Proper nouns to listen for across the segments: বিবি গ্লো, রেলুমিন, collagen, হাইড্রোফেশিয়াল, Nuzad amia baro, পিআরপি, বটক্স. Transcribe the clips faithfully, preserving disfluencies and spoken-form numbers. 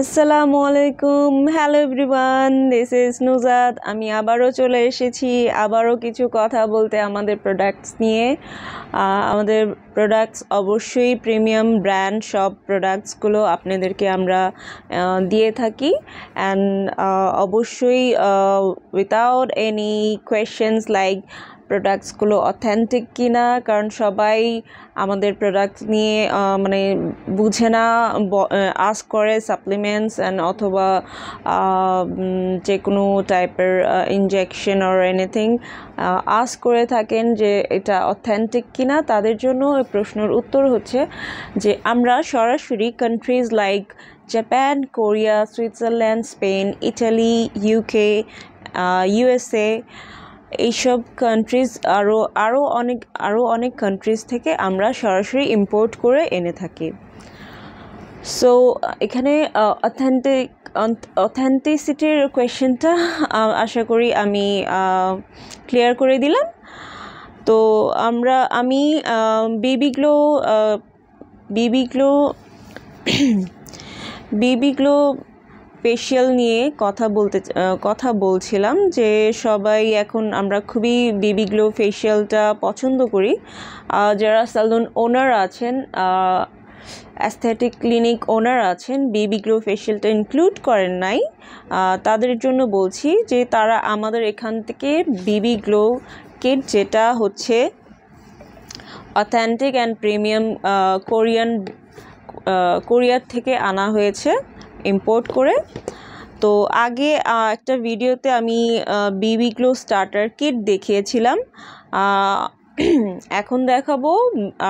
Assalamualaikum. Hello everyone. This is Nuzad amia baro chole eshechi abaro kichu kotha bolte amader products niye amader products obosshoi premium brand shop products gulo apnaderke amra diye thaki and obosshoi without any questions like products গুলো authentic কিনা কারণ সবাই আমাদের product নিয়ে মানে বুঝে না ask করে supplements and অথবা যে কোনো টাইপের injection or anything ask করে থাকেন যে এটা authentic কিনা তাদের জন্য এই প্রশ্নের উত্তর হচ্ছে যে আমরা সরাসরি countries like Japan, Korea, Switzerland, Spain, Italy, U K, uh, U S A এইসব কান্ট্রিজ আরো আরো অনেক আরো অনেক কান্ট্রিজ থেকে আমরা সরাসরি ইম্পোর্ট করে এনে থাকি সো এখানে অথেন্টিক অথেন্টিসিটির কোশ্চেনটা আশা করি আমি ক্লিয়ার করে দিলাম তো আমরা আমি বিবি গ্লো বিবি গ্লো বিবি গ্লো ফেশিয়াল নিয়ে কথা বলতে কথা বলছিলাম যে সবাই এখন আমরা খুবই বিবি গ্লো ফেশিয়ালটা পছন্দ করি যারা সেলুন ওনার আছেন অ্যাস্থেটিক ক্লিনিক ওনার আছেন বিবি গ্লো ফেশিয়ালটা ইনক্লুড করেন নাই তাদের জন্য বলছি যে তারা আমাদের এখান থেকে বিবি গ্লো কিট যেটা হচ্ছে অথেন্টিক এন্ড প্রিমিয়াম কোরিয়ান কোরিয়ার থেকে আনা হয়েছে ইম্পোর্ট করে তো আগে একটা ভিডিওতে আমি বিবি গ্লো স্টার্টার কিট দেখিয়েছিলাম এখন দেখাবো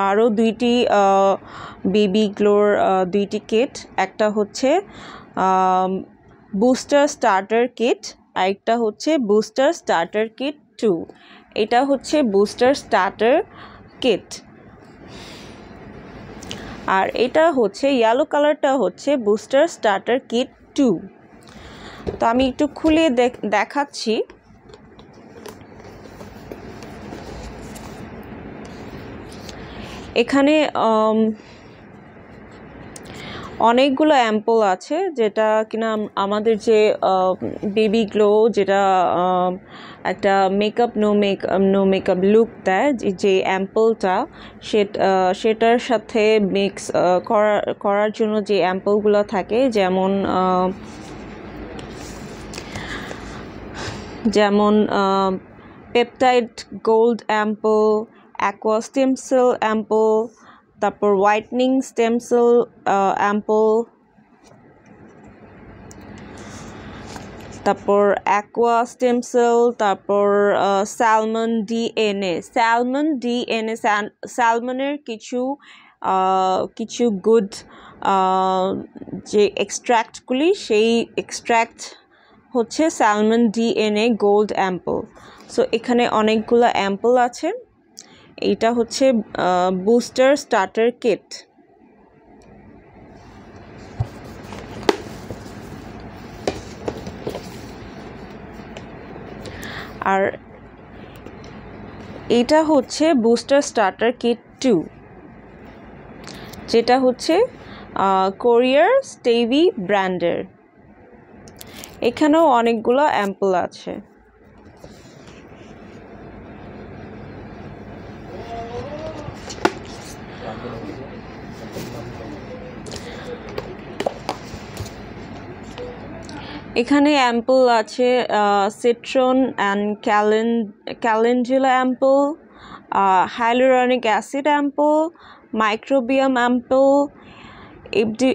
আরো দুইটি বিবি গ্লোর দুইটি কিট একটা হচ্ছে বুস্টার স্টার্টার কিট আরেকটা হচ্ছে বুস্টার স্টার্টার কিট টু এটা হচ্ছে বুস্টার স্টার্টার কিট আর এটা হচ্ছে ইয়েলো কালারটা হচ্ছে বুস্টার স্টার্টার কিট টু তো আমি একটু খুলে দেখাচ্ছি এখানে অনেকগুলো অ্যাম্পল আছে যেটা কিনা আমাদের যে বেবি গ্লো যেটা একটা makeup no makeup no makeup look দেয় যে অ্যাম্পলটা সেটার সাথে মিক্স করা করার জন্য যে অ্যাম্পলগুলো থাকে যেমন যেমন peptide gold ampoule aqua stem cell ampoule তারপর হোয়াইটনিং স্টেম সেল অ্যাম্পল তারপর অ্যাকোয়া স্টেম সেল তারপর স্যালমন ডিএনএ স্যালমন ডিএনএ স্যালমনের কিছু কিছু গুড যে এক্সট্র্যাক্টগুলি সেই এক্সট্র্যাক্ট হচ্ছে salmon DNA gold ampoule so এখানে অনেকগুলো অ্যাম্পল আছে এটা হচ্ছে বুস্টার স্টার্টার কিট আর এটা হচ্ছে বুস্টার স্টার্টার কিট টু যেটা হচ্ছে কোরিয়ার স্টেভি ব্র্যান্ডের এখানেও অনেকগুলো অ্যাম্পল আছে এখানে অ্যাম্পল আছে citron and calendula ampoule hyaluronic acid ampoule microbiome ampoule FD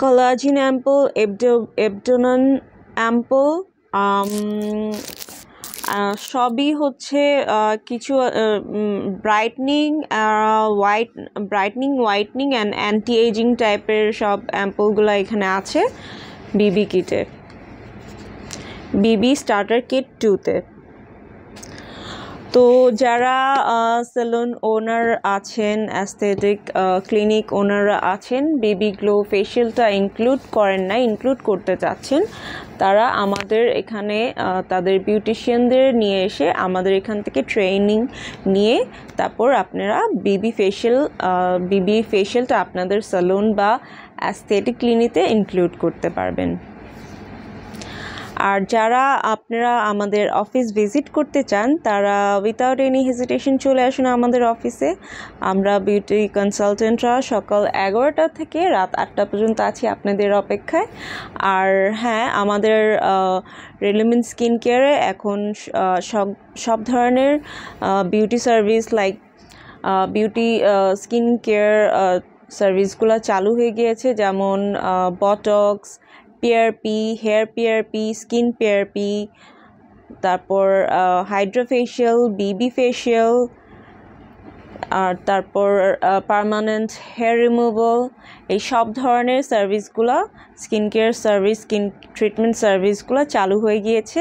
collagen ampoule এফডো এফডোনন অ্যাম্পল সবই হচ্ছে কিছু brightening white brightening whitening and anti aging টাইপের সব অ্যাম্পলগুলো এখানে আছে বিবি কিটে বিবি স্টার্টার কিট টুতে তো যারা সেলুন ওনার আছেন, অ্যাস্থেটিক ক্লিনিক ওনাররা আছেন, বেবি গ্লো ফেশিয়ালটা ইনক্লুড করেন না, ইনক্লুড করতে চাচ্ছেন, তারা আমাদের এখানে তাদের বিউটিশিয়ানদের নিয়ে এসে আমাদের এখান থেকে ট্রেনিং নিয়ে তারপর আপনারা বিবি ফেশিয়াল বিবি ফেশিয়ালটা আপনাদের সেলুন বা অ্যাস্থেটিক ক্লিনিতে ইনক্লুড করতে পারবেন। আর যারা আপনারা আমাদের অফিস ভিজিট করতে চান, তারা উইথাউট এনি হেজিটেশন চলে আসুন আমাদের অফিসে। আমরা বিউটি কনসালটেন্টরা সকাল এগারোটা থেকে রাত আটটা পর্যন্ত আছি আপনাদের অপেক্ষায়। আর হ্যাঁ, আমাদের রেলুমিন স্কিন কেয়ারে এখন সব সব ধরনের beauty service like beauty skin care সার্ভিসগুলো চালু হয়ে গিয়েছে, যেমন বটক্স, পিআরপি, hair পিআরপি, skin পিআরপি, তারপর হাইড্রোফেশিয়াল, বিবি ফেশিয়াল, আর তারপর পার্মানেন্ট হেয়ার রিমুভাল। এই সব ধরনের সার্ভিসগুলো, skin care service, skin treatment সার্ভিসগুলো চালু হয়ে গিয়েছে।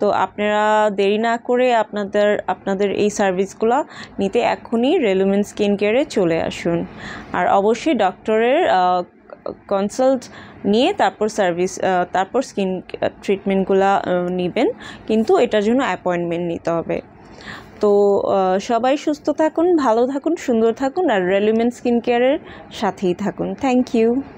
তো আপনারা দেরি না করে আপনাদের আপনাদের এই সার্ভিসগুলো নিতে এখনই রেলুমিন স্কিন কেয়ারে চলে আসুন। আর অবশ্যই ডক্টরের কনসাল্ট নিয়ে তারপর সার্ভিস তারপর স্কিন ট্রিটমেন্টগুলো নেবেন, কিন্তু এটার জন্য অ্যাপয়েন্টমেন্ট নিতে হবে। তো সবাই সুস্থ থাকুন, ভালো থাকুন, সুন্দর থাকুন, আর রেলুমিন স্কিন কেয়ারের সাথেই থাকুন। Thank you.